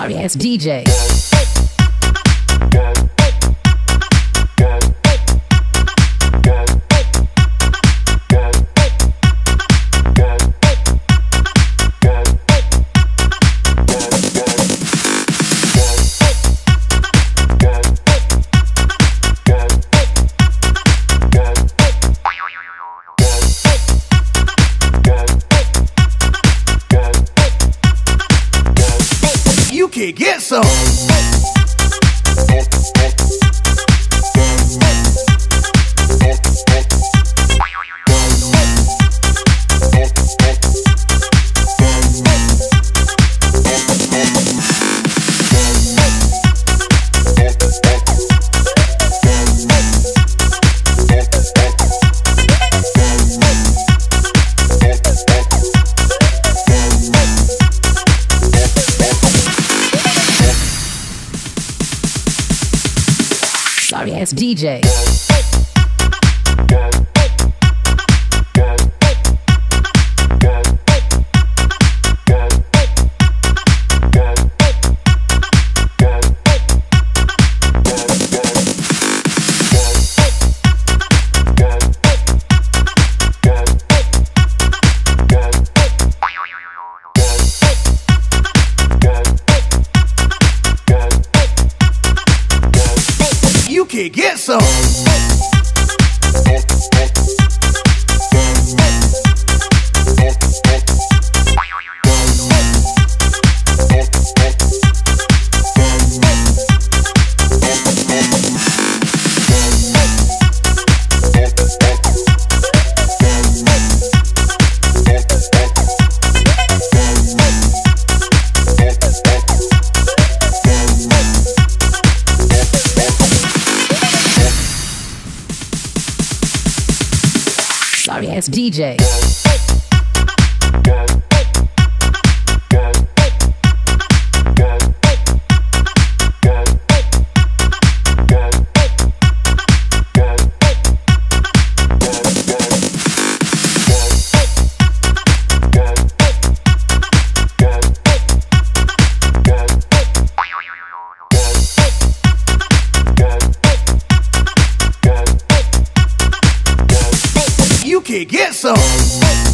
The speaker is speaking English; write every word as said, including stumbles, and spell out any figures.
sorry ass D J. Can't get some. Sorry ass D J. Can't get some. Sorry ass D J. Get some.